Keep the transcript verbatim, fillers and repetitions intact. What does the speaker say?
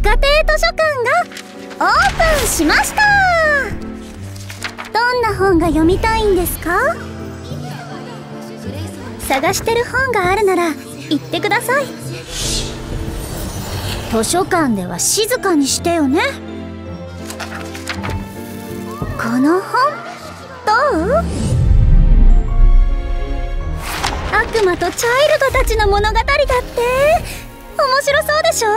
家庭図書館がオープンしました。どんな本が読みたいんですか？探してる本があるなら言ってください。図書館では静かにしてよね。この本どう？悪魔とチャイルドたちの物語だって面白そうでしょ？